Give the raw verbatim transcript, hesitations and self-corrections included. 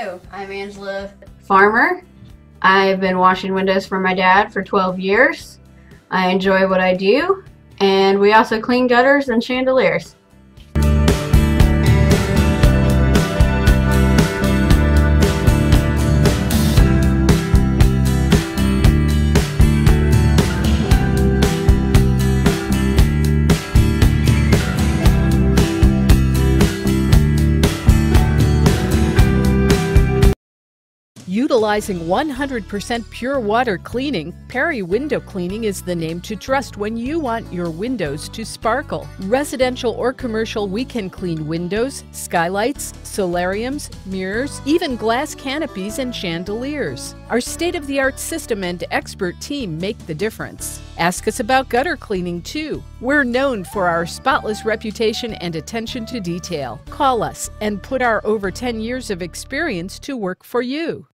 Hello, I'm Angela Farmer. I've been washing windows for my dad for twelve years. I enjoy what I do, and we also clean gutters and chandeliers. Utilizing one hundred percent pure water cleaning, Perry Window Cleaning is the name to trust when you want your windows to sparkle. Residential or commercial, we can clean windows, skylights, solariums, mirrors, even glass canopies and chandeliers. Our state-of-the-art system and expert team make the difference. Ask us about gutter cleaning too. We're known for our spotless reputation and attention to detail. Call us and put our over ten years of experience to work for you.